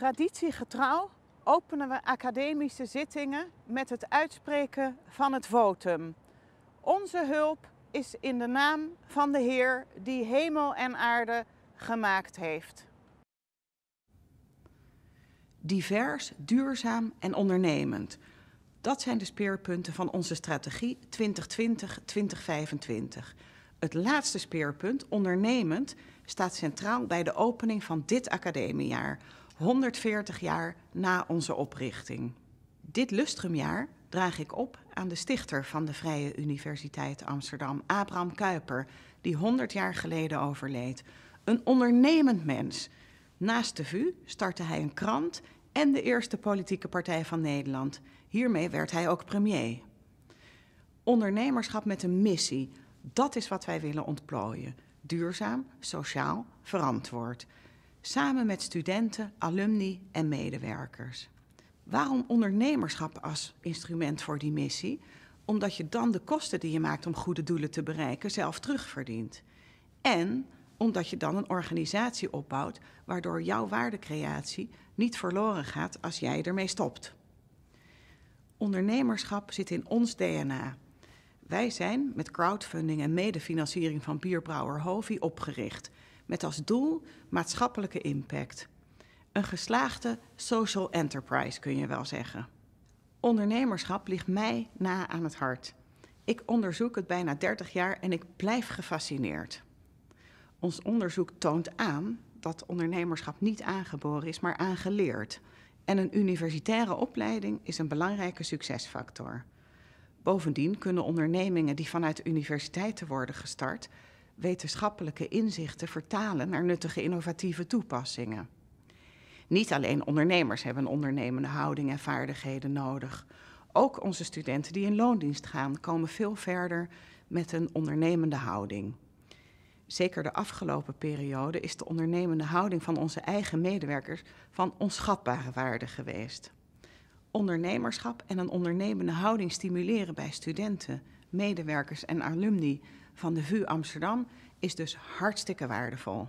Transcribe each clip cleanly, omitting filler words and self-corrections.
Traditiegetrouw openen we academische zittingen met het uitspreken van het votum. Onze hulp is in de naam van de Heer die hemel en aarde gemaakt heeft. Divers, duurzaam en ondernemend. Dat zijn de speerpunten van onze strategie 2020-2025. Het laatste speerpunt, ondernemend, staat centraal bij de opening van dit academiejaar, 140 jaar na onze oprichting. Dit lustrumjaar draag ik op aan de stichter van de Vrije Universiteit Amsterdam, Abraham Kuyper, die 100 jaar geleden overleed. Een ondernemend mens. Naast de VU startte hij een krant en de eerste politieke partij van Nederland. Hiermee werd hij ook premier. Ondernemerschap met een missie, dat is wat wij willen ontplooien. Duurzaam, sociaal, verantwoord. Samen met studenten, alumni en medewerkers. Waarom ondernemerschap als instrument voor die missie? Omdat je dan de kosten die je maakt om goede doelen te bereiken zelf terugverdient. En omdat je dan een organisatie opbouwt waardoor jouw waardecreatie niet verloren gaat als jij ermee stopt. Ondernemerschap zit in ons DNA. Wij zijn met crowdfunding en medefinanciering van Bierbrouwer Hovi opgericht, met als doel maatschappelijke impact. Een geslaagde social enterprise, kun je wel zeggen. Ondernemerschap ligt mij na aan het hart. Ik onderzoek het bijna 30 jaar en ik blijf gefascineerd. Ons onderzoek toont aan dat ondernemerschap niet aangeboren is, maar aangeleerd. En een universitaire opleiding is een belangrijke succesfactor. Bovendien kunnen ondernemingen die vanuit de universiteiten worden gestart wetenschappelijke inzichten vertalen naar nuttige innovatieve toepassingen. Niet alleen ondernemers hebben een ondernemende houding en vaardigheden nodig. Ook onze studenten die in loondienst gaan komen veel verder met een ondernemende houding. Zeker de afgelopen periode is de ondernemende houding van onze eigen medewerkers van onschatbare waarde geweest. Ondernemerschap en een ondernemende houding stimuleren bij studenten, medewerkers en alumni van de VU Amsterdam is dus hartstikke waardevol.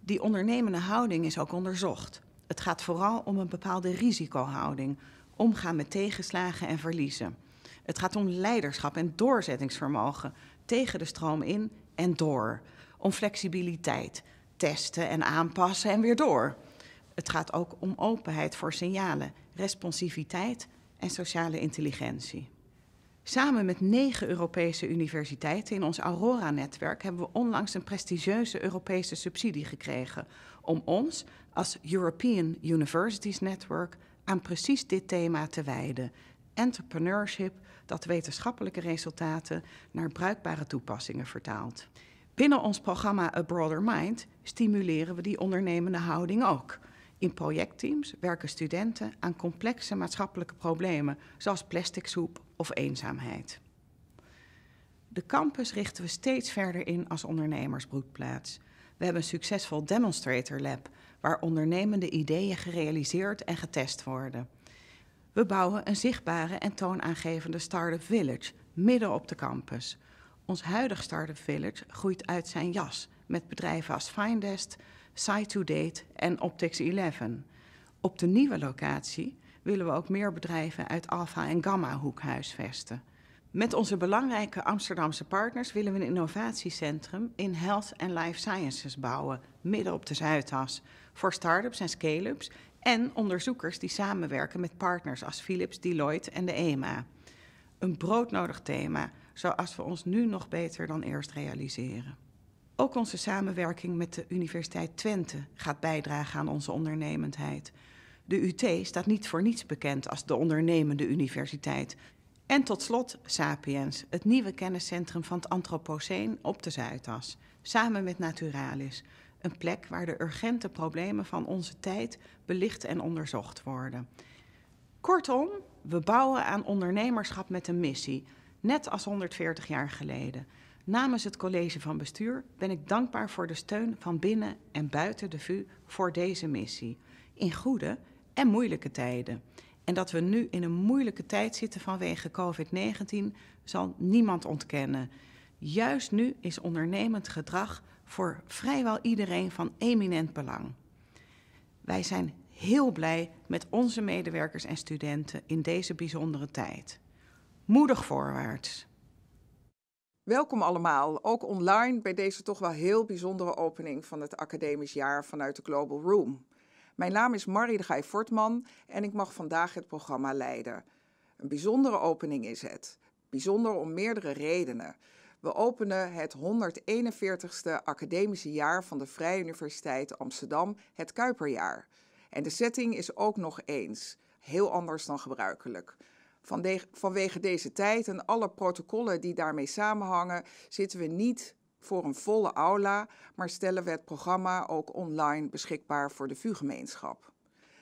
Die ondernemende houding is ook onderzocht. Het gaat vooral om een bepaalde risicohouding, omgaan met tegenslagen en verliezen. Het gaat om leiderschap en doorzettingsvermogen, tegen de stroom in en door. Om flexibiliteit, testen en aanpassen en weer door. Het gaat ook om openheid voor signalen, responsiviteit en sociale intelligentie. Samen met 9 Europese universiteiten in ons Aurora-netwerk hebben we onlangs een prestigieuze Europese subsidie gekregen om ons als European Universities Network aan precies dit thema te wijden. Entrepreneurship dat wetenschappelijke resultaten naar bruikbare toepassingen vertaalt. Binnen ons programma A Broader Mind stimuleren we die ondernemende houding ook. In projectteams werken studenten aan complexe maatschappelijke problemen, zoals plasticsoep of eenzaamheid. De campus richten we steeds verder in als ondernemersbroedplaats. We hebben een succesvol demonstrator lab, waar ondernemende ideeën gerealiseerd en getest worden. We bouwen een zichtbare en toonaangevende start-up village midden op de campus. Ons huidig start-up village groeit uit zijn jas met bedrijven als Findest, Sci2Date en Optics 11. Op de nieuwe locatie willen we ook meer bedrijven uit Alpha en Gamma hoek huisvesten. Met onze belangrijke Amsterdamse partners willen we een innovatiecentrum in Health en Life Sciences bouwen, midden op de Zuidas, voor start-ups en scale-ups en onderzoekers die samenwerken met partners als Philips, Deloitte en de EMA. Een broodnodig thema, zoals we ons nu nog beter dan eerst realiseren. Ook onze samenwerking met de Universiteit Twente gaat bijdragen aan onze ondernemendheid. De UT staat niet voor niets bekend als de ondernemende universiteit. En tot slot Sapiens, het nieuwe kenniscentrum van het Anthropoceen op de Zuidas. Samen met Naturalis, een plek waar de urgente problemen van onze tijd belicht en onderzocht worden. Kortom, we bouwen aan ondernemerschap met een missie, net als 140 jaar geleden. Namens het college van bestuur ben ik dankbaar voor de steun van binnen en buiten de VU voor deze missie. In goede en moeilijke tijden. En dat we nu in een moeilijke tijd zitten vanwege COVID-19 zal niemand ontkennen. Juist nu is ondernemend gedrag voor vrijwel iedereen van eminent belang. Wij zijn heel blij met onze medewerkers en studenten in deze bijzondere tijd. Moedig voorwaarts. Welkom allemaal, ook online bij deze toch wel heel bijzondere opening van het academisch jaar vanuit de Global Room. Mijn naam is Marie de Gij-Vortman en ik mag vandaag het programma leiden. Een bijzondere opening is het. Bijzonder om meerdere redenen. We openen het 141ste academische jaar van de Vrije Universiteit Amsterdam, het Kuyperjaar. En de setting is ook nog eens heel anders dan gebruikelijk. Vanwege deze tijd en alle protocollen die daarmee samenhangen, zitten we niet voor een volle aula, maar stellen we het programma ook online beschikbaar voor de VU-gemeenschap.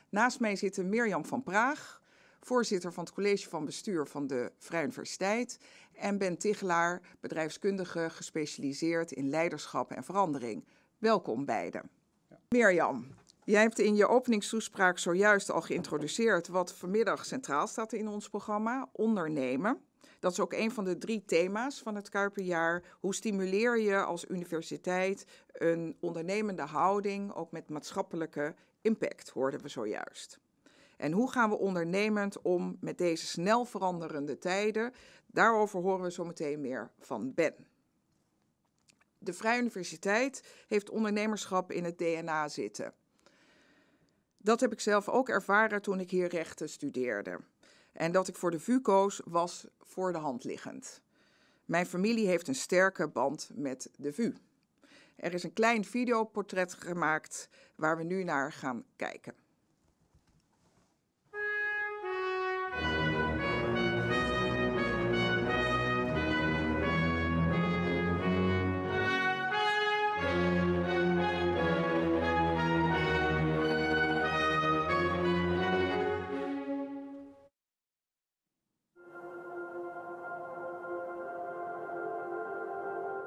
Naast mij zitten Mirjam van Praag, voorzitter van het college van bestuur van de Vrije Universiteit, en Ben Tichelaar, bedrijfskundige gespecialiseerd in leiderschap en verandering. Welkom beiden. Ja. Mirjam, jij hebt in je openingstoespraak zojuist al geïntroduceerd wat vanmiddag centraal staat in ons programma, ondernemen. Dat is ook een van de 3 thema's van het Kuyperjaar. Hoe stimuleer je als universiteit een ondernemende houding, ook met maatschappelijke impact, hoorden we zojuist. En hoe gaan we ondernemend om met deze snel veranderende tijden? Daarover horen we zo meteen meer van Ben. De Vrije Universiteit heeft ondernemerschap in het DNA zitten. Dat heb ik zelf ook ervaren toen ik hier rechten studeerde. En dat ik voor de VU koos was voor de hand liggend. Mijn familie heeft een sterke band met de VU. Er is een klein videoportret gemaakt waar we nu naar gaan kijken.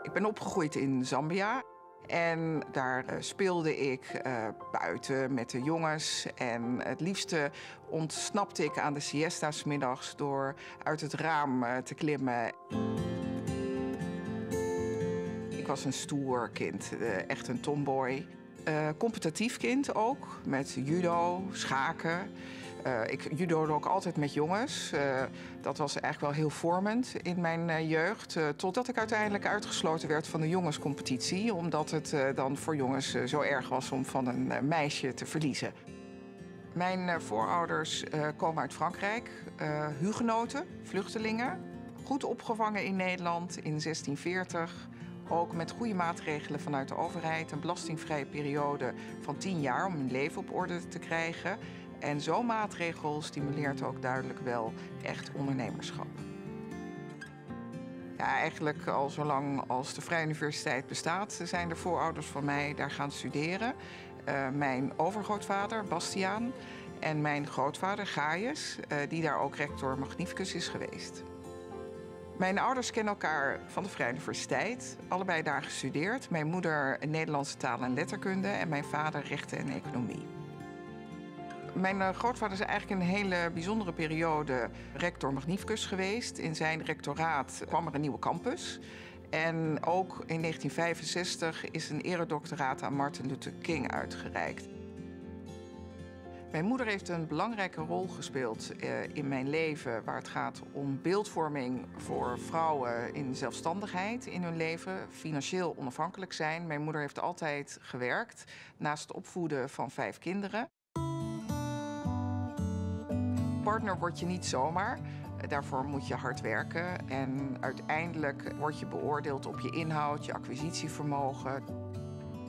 Ik ben opgegroeid in Zambia en daar speelde ik buiten met de jongens. En het liefste ontsnapte ik aan de siesta's middags door uit het raam te klimmen. Ik was een stoer kind, echt een tomboy. Competitief kind ook, met judo, schaken. Ik judode ook altijd met jongens. Dat was eigenlijk wel heel vormend in mijn jeugd. Totdat ik uiteindelijk uitgesloten werd van de jongenscompetitie. Omdat het dan voor jongens zo erg was om van een meisje te verliezen. Mijn voorouders komen uit Frankrijk. Hugenoten, vluchtelingen. Goed opgevangen in Nederland in 1640. Ook met goede maatregelen vanuit de overheid. Een belastingvrije periode van 10 jaar om hun leven op orde te krijgen. En zo'n maatregel stimuleert ook duidelijk wel echt ondernemerschap. Ja, eigenlijk al zolang als de Vrije Universiteit bestaat, zijn de voorouders van mij daar gaan studeren. Mijn overgrootvader, Bastiaan, en mijn grootvader, Gaius, die daar ook rector magnificus is geweest. Mijn ouders kennen elkaar van de Vrije Universiteit, allebei daar gestudeerd. Mijn moeder Nederlandse taal en letterkunde en mijn vader rechten en economie. Mijn grootvader is eigenlijk een hele bijzondere periode rector magnificus geweest. In zijn rectoraat kwam er een nieuwe campus. En ook in 1965 is een eredoctoraat aan Martin Luther King uitgereikt. Mijn moeder heeft een belangrijke rol gespeeld in mijn leven, waar het gaat om beeldvorming voor vrouwen in zelfstandigheid in hun leven, financieel onafhankelijk zijn. Mijn moeder heeft altijd gewerkt, naast het opvoeden van 5 kinderen. Partner word je niet zomaar. Daarvoor moet je hard werken. En uiteindelijk word je beoordeeld op je inhoud, je acquisitievermogen.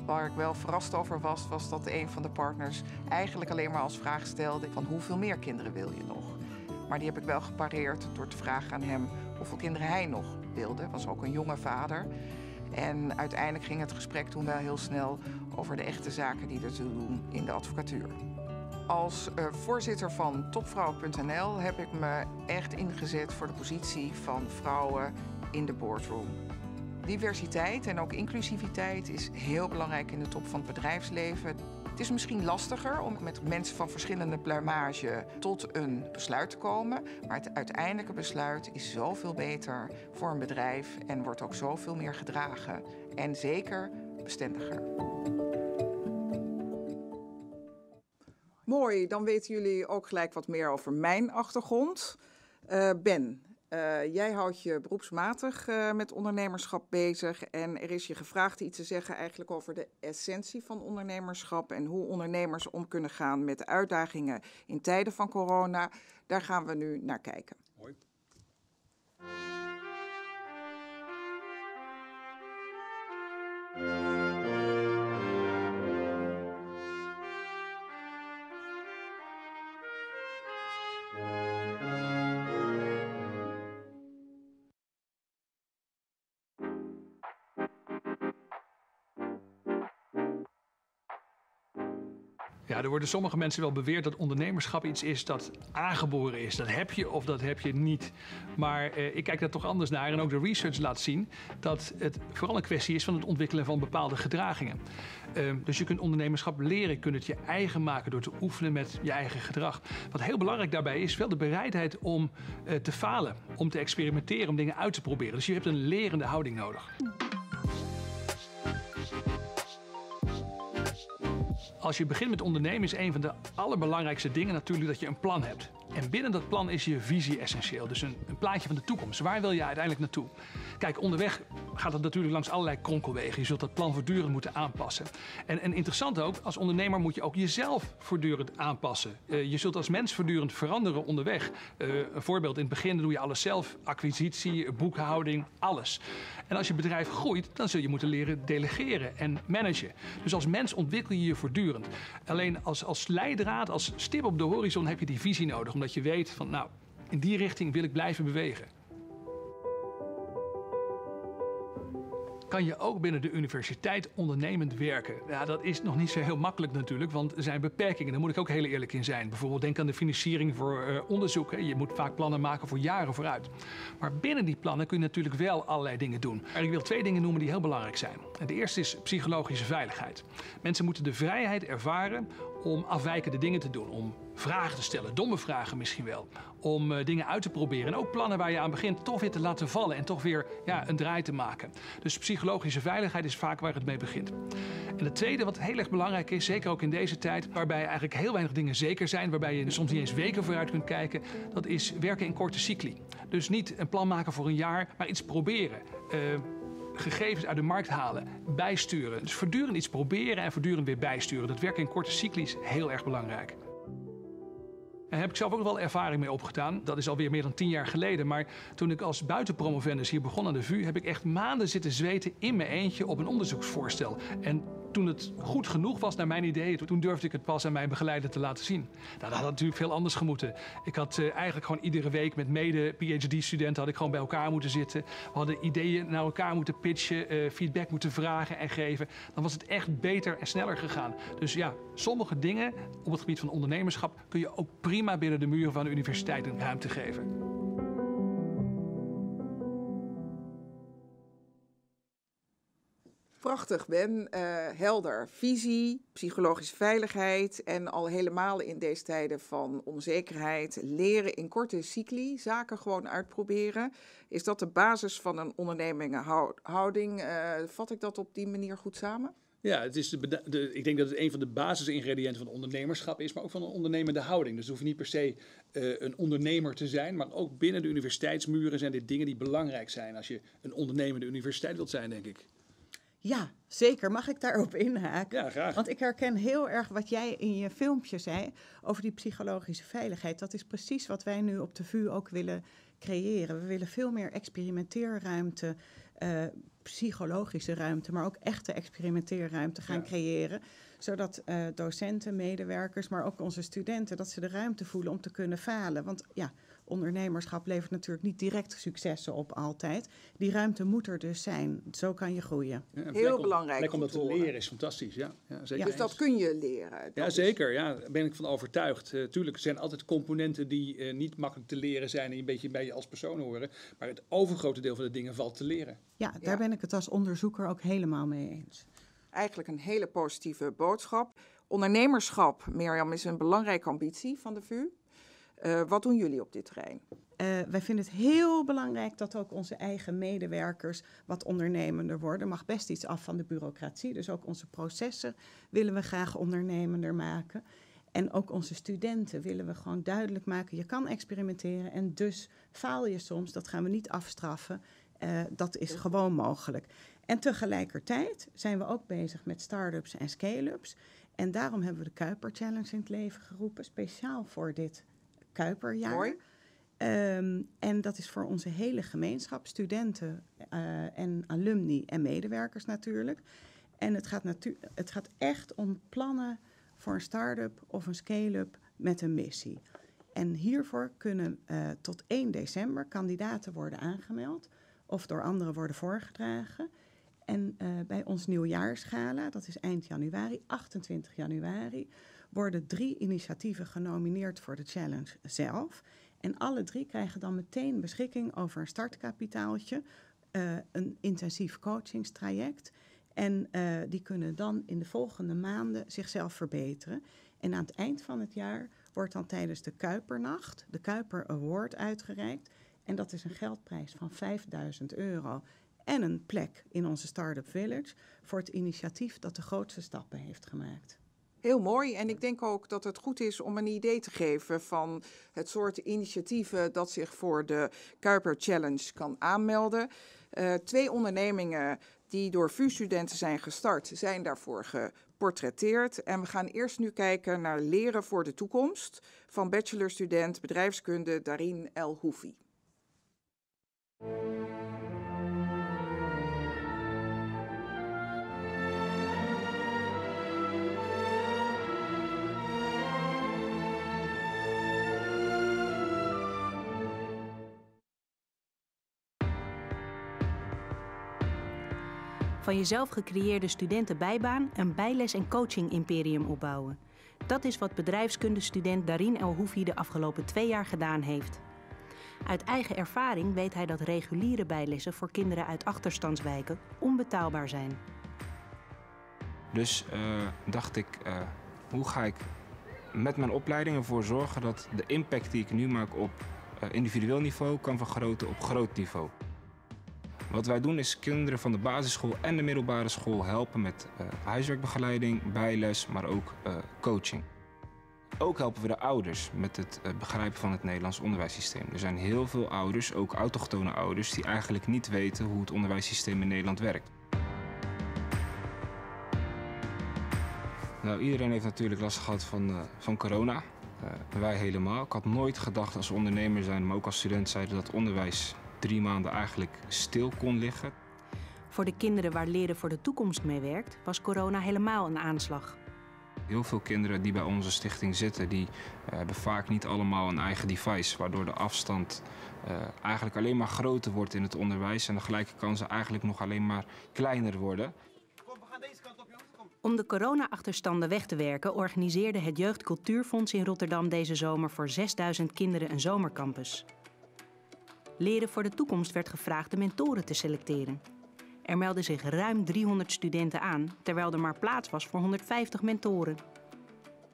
Waar ik wel verrast over was, was dat een van de partners eigenlijk alleen maar als vraag stelde van hoeveel meer kinderen wil je nog? Maar die heb ik wel gepareerd door te vragen aan hem hoeveel kinderen hij nog wilde. Was ook een jonge vader. En uiteindelijk ging het gesprek toen wel heel snel over de echte zaken die er te doen in de advocatuur. Als voorzitter van topvrouwen.nl heb ik me echt ingezet voor de positie van vrouwen in de boardroom. Diversiteit en ook inclusiviteit is heel belangrijk in de top van het bedrijfsleven. Het is misschien lastiger om met mensen van verschillende pluimage tot een besluit te komen. Maar het uiteindelijke besluit is zoveel beter voor een bedrijf en wordt ook zoveel meer gedragen. En zeker bestendiger. mooi, dan weten jullie ook gelijk wat meer over mijn achtergrond. Ben, jij houdt je beroepsmatig met ondernemerschap bezig en er is je gevraagd iets te zeggen eigenlijk over de essentie van ondernemerschap en hoe ondernemers om kunnen gaan met de uitdagingen in tijden van corona. Daar gaan we nu naar kijken. Hoi. Ja, er worden sommige mensen wel beweerd dat ondernemerschap iets is dat aangeboren is. Dat heb je of dat heb je niet. Maar ik kijk daar toch anders naar en ook de research laat zien dat het vooral een kwestie is van het ontwikkelen van bepaalde gedragingen. Dus je kunt ondernemerschap leren, je kunt het je eigen maken door te oefenen met je eigen gedrag. Wat heel belangrijk daarbij is wel de bereidheid om te falen, om te experimenteren, om dingen uit te proberen. Dus je hebt een lerende houding nodig. Als je begint met ondernemen is een van de allerbelangrijkste dingen natuurlijk dat je een plan hebt. En binnen dat plan is je visie essentieel. Dus een plaatje van de toekomst. Waar wil je uiteindelijk naartoe? Kijk, onderweg gaat het natuurlijk langs allerlei kronkelwegen. Je zult dat plan voortdurend moeten aanpassen. En interessant ook, als ondernemer moet je ook jezelf voortdurend aanpassen. Je zult als mens voortdurend veranderen onderweg. Een voorbeeld, in het begin doe je alles zelf. Acquisitie, boekhouding, alles. En als je bedrijf groeit, dan zul je moeten leren delegeren en managen. Dus als mens ontwikkel je je voortdurend. Alleen als leidraad, als stip op de horizon heb je die visie nodig. Omdat je weet van, nou, in die richting wil ik blijven bewegen. Kan je ook binnen de universiteit ondernemend werken? Ja, dat is nog niet zo heel makkelijk natuurlijk, want er zijn beperkingen. Daar moet ik ook heel eerlijk in zijn. Bijvoorbeeld denk aan de financiering voor onderzoek. Hè. Je moet vaak plannen maken voor jaren vooruit. Maar binnen die plannen kun je natuurlijk wel allerlei dingen doen. En ik wil 2 dingen noemen die heel belangrijk zijn. En de eerste is psychologische veiligheid. Mensen moeten de vrijheid ervaren om afwijkende dingen te doen, om vragen te stellen, domme vragen misschien wel, om dingen uit te proberen en ook plannen waar je aan begint toch weer te laten vallen en toch weer een draai te maken. Dus psychologische veiligheid is vaak waar het mee begint. En het tweede wat heel erg belangrijk is, zeker ook in deze tijd, waarbij eigenlijk heel weinig dingen zeker zijn, waarbij je soms niet eens weken vooruit kunt kijken, dat is werken in korte cycli. Dus niet een plan maken voor een jaar, maar iets proberen. Gegevens uit de markt halen, bijsturen. Dus voortdurend iets proberen en voortdurend weer bijsturen. Dat werken in korte cycli is heel erg belangrijk. Daar heb ik zelf ook wel ervaring mee opgedaan. Dat is alweer meer dan 10 jaar geleden. Maar toen ik als buitenpromovendus hier begon aan de VU, heb ik echt maanden zitten zweten in mijn eentje op een onderzoeksvoorstel. En toen het goed genoeg was naar mijn idee, toen durfde ik het pas aan mijn begeleider te laten zien. Nou, dat had natuurlijk veel anders gemoeten. Ik had eigenlijk gewoon iedere week met mede-PhD-studenten had ik gewoon bij elkaar moeten zitten. We hadden ideeën naar elkaar moeten pitchen, feedback moeten vragen en geven. Dan was het echt beter en sneller gegaan. Dus ja, sommige dingen op het gebied van ondernemerschap kun je ook prima binnen de muren van de universiteit een ruimte geven. Prachtig, Ben. Helder. Visie, psychologische veiligheid en al helemaal in deze tijden van onzekerheid. Leren in korte cycli, zaken gewoon uitproberen. Is dat de basis van een ondernemingenhouding? Vat ik dat op die manier goed samen? Ja, het is ik denk dat het een van de basisingrediënten van ondernemerschap is, maar ook van een ondernemende houding. Dus het hoeft niet per se een ondernemer te zijn, maar ook binnen de universiteitsmuren zijn dit dingen die belangrijk zijn als je een ondernemende universiteit wilt zijn, denk ik. Ja, zeker. Mag ik daarop inhaken? Ja, graag. Want ik herken heel erg wat jij in je filmpje zei over die psychologische veiligheid. Dat is precies wat wij nu op de VU ook willen creëren. We willen veel meer experimenteerruimte, psychologische ruimte, maar ook echte experimenteerruimte gaan creëren. Zodat docenten, medewerkers, maar ook onze studenten, dat ze de ruimte voelen om te kunnen falen. Want ja, ondernemerschap levert natuurlijk niet direct successen op altijd. Die ruimte moet er dus zijn. Zo kan je groeien. Ja, heel belangrijk. Plek om dat te leren is fantastisch. Ja. Ja, zeker. Ja. Dus dat kun je leren. Ja, zeker. Ja, daar ben ik van overtuigd. Tuurlijk, er zijn altijd componenten die niet makkelijk te leren zijn en een beetje bij je als persoon horen. Maar het overgrote deel van de dingen valt te leren. Ja, daar ben ik het als onderzoeker ook helemaal mee eens. Eigenlijk een hele positieve boodschap. Ondernemerschap, Mirjam, is een belangrijke ambitie van de VU. Wat doen jullie op dit terrein? Wij vinden het heel belangrijk dat ook onze eigen medewerkers wat ondernemender worden. Er mag best iets af van de bureaucratie. Dus ook onze processen willen we graag ondernemender maken. En ook onze studenten willen we gewoon duidelijk maken, je kan experimenteren en dus faal je soms. Dat gaan we niet afstraffen. Dat is gewoon mogelijk. En tegelijkertijd zijn we ook bezig met start-ups en scale-ups. En daarom hebben we de Kuyper Challenge in het leven geroepen, speciaal voor dit Kuyperjaar. Mooi. En dat is voor onze hele gemeenschap, studenten en alumni en medewerkers natuurlijk. En het gaat echt om plannen voor een start-up of een scale-up met een missie. En hiervoor kunnen tot 1 december kandidaten worden aangemeld of door anderen worden voorgedragen. En bij ons nieuwjaarsgala, dat is eind januari, 28 januari... worden 3 initiatieven genomineerd voor de challenge zelf. En alle 3 krijgen dan meteen beschikking over een startkapitaaltje, een intensief coachingstraject. En die kunnen dan in de volgende maanden zichzelf verbeteren. En aan het eind van het jaar wordt dan tijdens de Kuipernacht de Kuyper Award uitgereikt. En dat is een geldprijs van €5.000... en een plek in onze Startup Village voor het initiatief dat de grootste stappen heeft gemaakt. Heel mooi. En ik denk ook dat het goed is om een idee te geven van het soort initiatieven dat zich voor de Kuyper Challenge kan aanmelden. 2 ondernemingen die door VU-studenten zijn gestart, zijn daarvoor geportretteerd. En we gaan eerst nu kijken naar Leren voor de Toekomst van bachelorstudent bedrijfskunde Darien El-Houfi. Van jezelf gecreëerde studentenbijbaan een bijles- en coaching-imperium opbouwen. Dat is wat bedrijfskundestudent Darien El-Houfi de afgelopen 2 jaar gedaan heeft. Uit eigen ervaring weet hij dat reguliere bijlessen voor kinderen uit achterstandswijken onbetaalbaar zijn. Dus dacht ik, hoe ga ik met mijn opleiding ervoor zorgen dat de impact die ik nu maak op individueel niveau kan vergroten op groot niveau. Wat wij doen is kinderen van de basisschool en de middelbare school helpen met huiswerkbegeleiding, bijles, maar ook coaching. Ook helpen we de ouders met het begrijpen van het Nederlands onderwijssysteem. Er zijn heel veel ouders, ook autochtone ouders, die eigenlijk niet weten hoe het onderwijssysteem in Nederland werkt. Nou, iedereen heeft natuurlijk last gehad van corona. Wij helemaal. Ik had nooit gedacht als ondernemer zijn, maar ook als student zeiden dat onderwijs 3 maanden eigenlijk stil kon liggen. Voor de kinderen waar Leren voor de Toekomst mee werkt, was corona helemaal een aanslag. Heel veel kinderen die bij onze stichting zitten, die hebben vaak niet allemaal een eigen device, waardoor de afstand eigenlijk alleen maar groter wordt in het onderwijs en de gelijke kansen eigenlijk nog alleen maar kleiner worden. Kom, we gaan deze kant op, jongens. Kom. Om de corona-achterstanden weg te werken, organiseerde het Jeugdcultuurfonds in Rotterdam deze zomer voor 6000 kinderen een zomercampus. Leren voor de Toekomst werd gevraagd de mentoren te selecteren. Er meldden zich ruim 300 studenten aan, terwijl er maar plaats was voor 150 mentoren.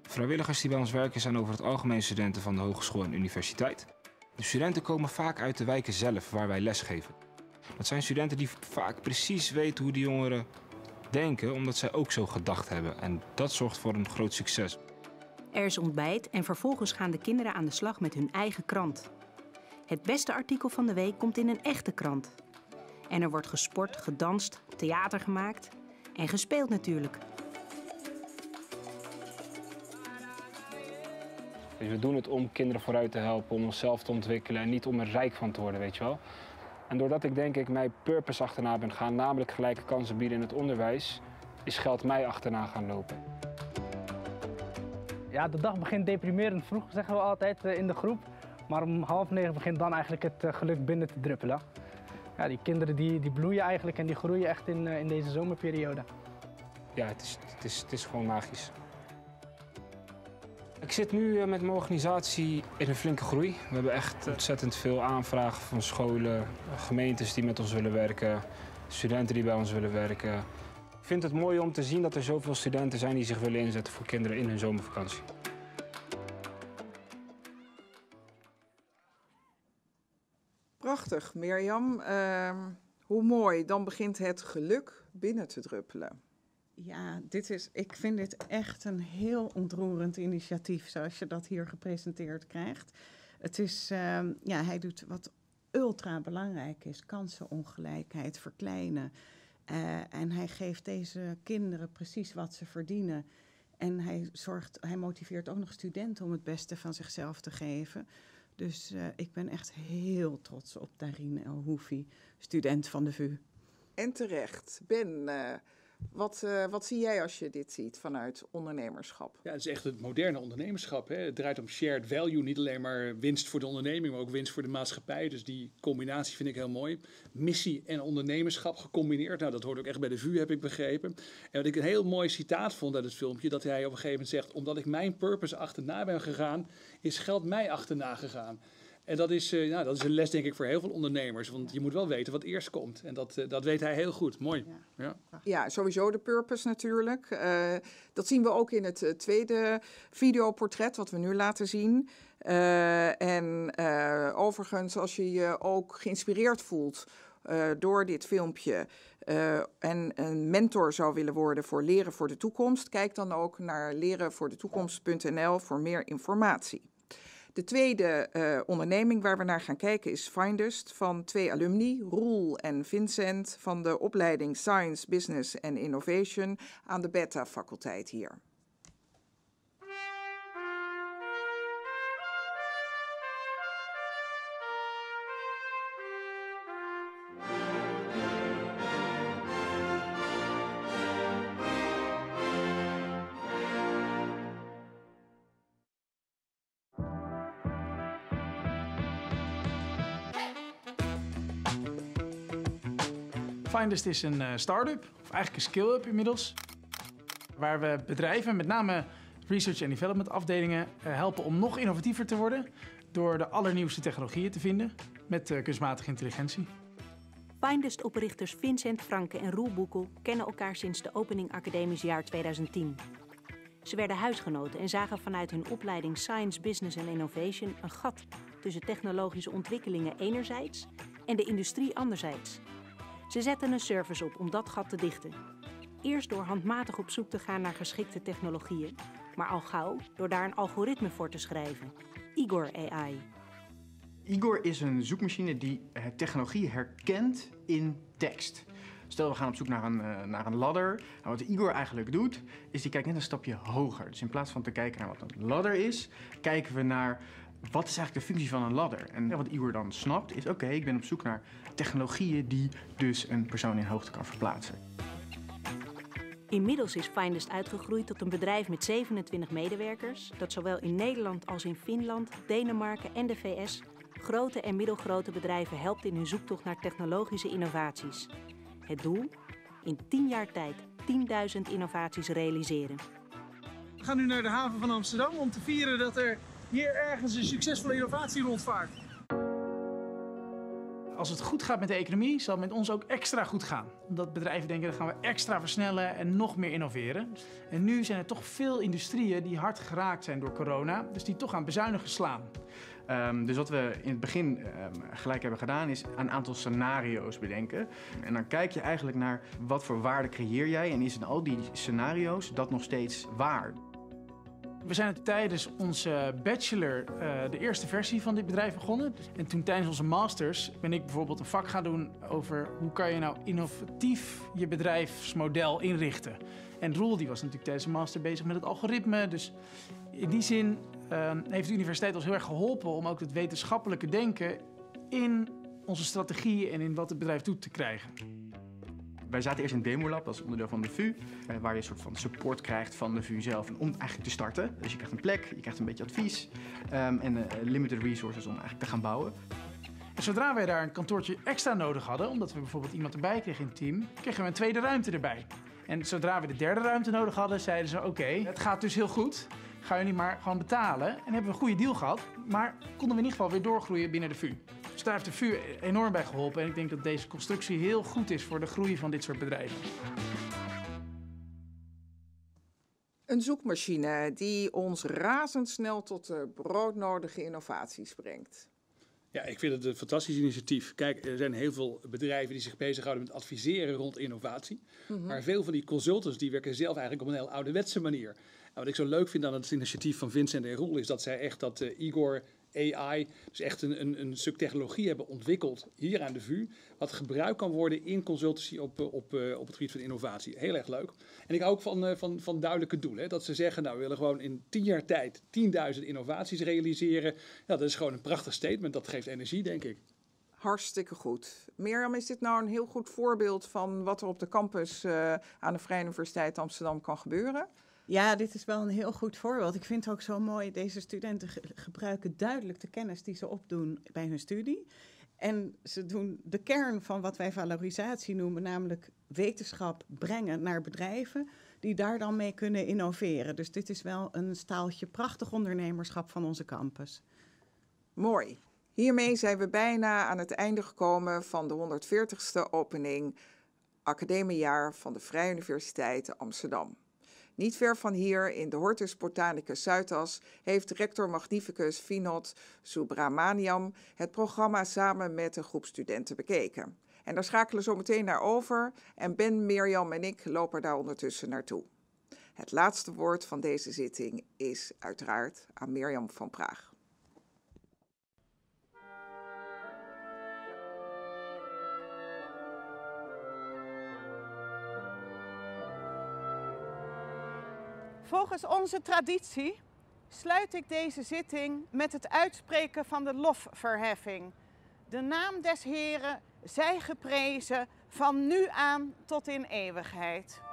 Vrijwilligers die bij ons werken zijn over het algemeen studenten van de hogeschool en universiteit. De studenten komen vaak uit de wijken zelf waar wij lesgeven. Dat zijn studenten die vaak precies weten hoe die jongeren denken, omdat zij ook zo gedacht hebben. En dat zorgt voor een groot succes. Er is ontbijt en vervolgens gaan de kinderen aan de slag met hun eigen krant. Het beste artikel van de week komt in een echte krant. En er wordt gesport, gedanst, theater gemaakt en gespeeld natuurlijk. Dus we doen het om kinderen vooruit te helpen, om onszelf te ontwikkelen en niet om er rijk van te worden, weet je wel. En doordat ik denk ik mijn purpose achterna ben gaan, namelijk gelijke kansen bieden in het onderwijs, is geld mij achterna gaan lopen. Ja, de dag begint deprimerend vroeg, zeggen we altijd in de groep. Maar om 8:30 begint dan eigenlijk het geluk binnen te druppelen. Ja, die kinderen die bloeien eigenlijk en die groeien echt in deze zomerperiode. Ja, het is gewoon magisch. Ik zit nu met mijn organisatie in een flinke groei. We hebben echt ontzettend veel aanvragen van scholen, gemeentes die met ons willen werken, studenten die bij ons willen werken. Ik vind het mooi om te zien dat er zoveel studenten zijn die zich willen inzetten voor kinderen in hun zomervakantie. Prachtig, Mirjam. Hoe mooi, dan begint het geluk binnen te druppelen. Ja, ik vind dit echt een heel ontroerend initiatief, zoals je dat hier gepresenteerd krijgt. Het is, hij doet wat ultra belangrijk is, kansenongelijkheid verkleinen. En hij geeft deze kinderen precies wat ze verdienen. En hij motiveert ook nog studenten om het beste van zichzelf te geven. Dus ik ben echt heel trots op Darien El-Houfi, student van de VU. En terecht. Ben, wat zie jij als je dit ziet vanuit ondernemerschap? Ja, het is echt het moderne ondernemerschap. Hè? Het draait om shared value. Niet alleen maar winst voor de onderneming, maar ook winst voor de maatschappij. Dus die combinatie vind ik heel mooi. Missie en ondernemerschap gecombineerd. Nou, dat hoort ook echt bij de VU, heb ik begrepen. En wat ik een heel mooi citaat vond uit het filmpje, dat hij op een gegeven moment zegt: omdat ik mijn purpose achterna ben gegaan, is geld mij achterna gegaan. En dat is een les, denk ik, voor heel veel ondernemers. Want je moet wel weten wat eerst komt. En dat weet hij heel goed. Mooi. Ja, sowieso de purpose natuurlijk. Dat zien we ook in het tweede videoportret wat we nu laten zien. Overigens, als je je ook geïnspireerd voelt door dit filmpje en een mentor zou willen worden voor Leren voor de Toekomst, kijk dan ook naar lerenvoordetoekomst.nl voor meer informatie. De tweede onderneming waar we naar gaan kijken is Findest van 2 alumni, Roel en Vincent van de opleiding Science, Business en Innovation aan de Beta-faculteit hier. Findest is een start-up, of eigenlijk een scale-up inmiddels, waar we bedrijven, met name research en development afdelingen, helpen om nog innovatiever te worden door de allernieuwste technologieën te vinden met kunstmatige intelligentie. Findest-oprichters Vincent Franke en Roel Boekel kennen elkaar sinds de opening academisch jaar 2010. Ze werden huisgenoten en zagen vanuit hun opleiding Science, Business en Innovation een gat tussen technologische ontwikkelingen enerzijds en de industrie anderzijds. Ze zetten een service op om dat gat te dichten. Eerst door handmatig op zoek te gaan naar geschikte technologieën, maar al gauw door daar een algoritme voor te schrijven. Igor AI. Igor is een zoekmachine die technologie herkent in tekst. Stel, we gaan op zoek naar een ladder. Nou, wat Igor eigenlijk doet, is die kijkt net een stapje hoger. Dus in plaats van te kijken naar wat een ladder is, kijken we naar: wat is eigenlijk de functie van een ladder? En wat Igor dan snapt is: oké, ik ben op zoek naar technologieën die dus een persoon in hoogte kan verplaatsen. Inmiddels is Findest uitgegroeid tot een bedrijf met 27 medewerkers dat zowel in Nederland als in Finland, Denemarken en de VS grote en middelgrote bedrijven helpt in hun zoektocht naar technologische innovaties. Het doel? In 10 jaar tijd 10.000 innovaties realiseren. We gaan nu naar de haven van Amsterdam om te vieren dat er hier ergens een succesvolle innovatie rondvaart. Als het goed gaat met de economie, zal het met ons ook extra goed gaan. Omdat bedrijven denken: dan gaan we extra versnellen en nog meer innoveren. En nu zijn er toch veel industrieën die hard geraakt zijn door corona, dus die toch aan bezuinigen slaan. Dus wat we in het begin gelijk hebben gedaan is een aantal scenario's bedenken. En dan kijk je eigenlijk naar: wat voor waarde creëer jij en is in al die scenario's dat nog steeds waar? We zijn tijdens onze bachelor de eerste versie van dit bedrijf begonnen. En toen tijdens onze masters ben ik bijvoorbeeld een vak gaan doen over hoe kan je nou innovatief je bedrijfsmodel inrichten. En Roel die was natuurlijk tijdens zijn master bezig met het algoritme. Dus in die zin heeft de universiteit ons heel erg geholpen om ook het wetenschappelijke denken in onze strategie en in wat het bedrijf doet te krijgen. Wij zaten eerst in Demolab, dat is onderdeel van de VU, waar je een soort van support krijgt van de VU zelf om eigenlijk te starten. Dus je krijgt een plek, je krijgt een beetje advies en limited resources om eigenlijk te gaan bouwen. En zodra wij daar een kantoortje extra nodig hadden, omdat we bijvoorbeeld iemand erbij kregen in het team, kregen we een tweede ruimte erbij. En zodra we de derde ruimte nodig hadden, zeiden ze: oké, het gaat dus heel goed, gaan jullie maar gewoon betalen. En hebben we een goede deal gehad, maar konden we in ieder geval weer doorgroeien binnen de VU. Dus daar heeft de VU enorm bij geholpen en ik denk dat deze constructie heel goed is voor de groei van dit soort bedrijven. Een zoekmachine die ons razendsnel tot de broodnodige innovaties brengt. Ja, ik vind het een fantastisch initiatief. Kijk, er zijn heel veel bedrijven die zich bezighouden met adviseren rond innovatie. Mm-hmm. Maar veel van die consultants die werken zelf eigenlijk op een heel ouderwetse manier. En wat ik zo leuk vind aan het initiatief van Vincent en Roel is dat zij echt dat Igor AI, dus echt een stuk technologie hebben ontwikkeld hier aan de VU, wat gebruikt kan worden in consultancy op het gebied van innovatie. Heel erg leuk. En ik hou ook van duidelijke doelen. Hè? Dat ze zeggen, nou, we willen gewoon in 10 jaar tijd 10.000 innovaties realiseren. Nou, dat is gewoon een prachtig statement. Dat geeft energie, denk ik. Hartstikke goed. Mirjam, is dit nou een heel goed voorbeeld van wat er op de campus aan de Vrije Universiteit Amsterdam kan gebeuren? Ja, dit is wel een heel goed voorbeeld. Ik vind het ook zo mooi, deze studenten gebruiken duidelijk de kennis die ze opdoen bij hun studie. En ze doen de kern van wat wij valorisatie noemen, namelijk wetenschap brengen naar bedrijven die daar dan mee kunnen innoveren. Dus dit is wel een staaltje prachtig ondernemerschap van onze campus. Mooi. Hiermee zijn we bijna aan het einde gekomen van de 140ste opening Academiejaar van de Vrije Universiteit Amsterdam. Niet ver van hier, in de Hortus Botanicus Zuidas, heeft rector magnificus Vinod Subramaniam het programma samen met een groep studenten bekeken. En daar schakelen we zo meteen naar over en Ben, Mirjam en ik lopen daar ondertussen naartoe. Het laatste woord van deze zitting is uiteraard aan Mirjam van Praag. Volgens onze traditie sluit ik deze zitting met het uitspreken van de lofverheffing. De naam des Heren zij geprezen van nu aan tot in eeuwigheid.